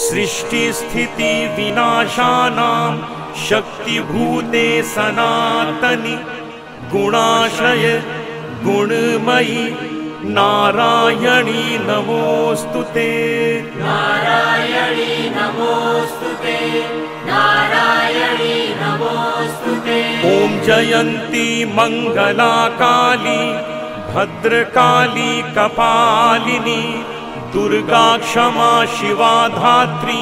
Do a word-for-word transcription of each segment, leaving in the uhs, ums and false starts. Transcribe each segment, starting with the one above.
सृष्टि स्थिति विनाशानां शक्तिभूते सनातनि गुणाश्रय गुणमयि नारायणी नमोऽस्तु ते नारायणी नमोऽस्तु ते नारायणी नमोऽस्तु ते ॐ जयन्ती मंगलाकाली भद्रकाली कपालिनी दुर्गा क्षमा शिवा धात्री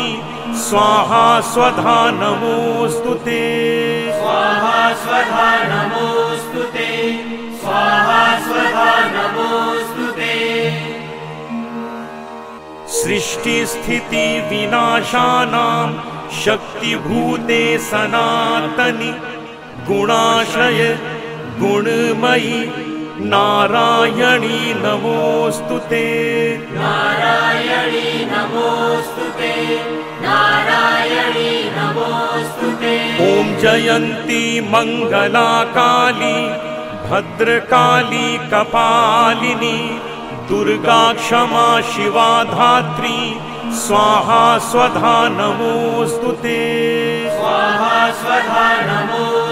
स्वाहा स्वधा नमोऽस्तु ते स्वाहा स्वधा नमोऽस्तु ते स्वाहा स्वधा नमोऽस्तु ते सृष्टि स्थिति विनाशानां शक्तिभूते सनातनि गुणाश्रय गुणमयि नारायणी नमोऽस्तु ते नारायणी नमोऽस्तु ते नारायणी नमोऽस्तु ते ॐ जयन्ती मंगलाकाली भद्रकाली कपालिनी दुर्गा क्षमा शिवा धात्री स्वाहा स्वधा नमोऽस्तु ते स्वाहा स्वधा नमो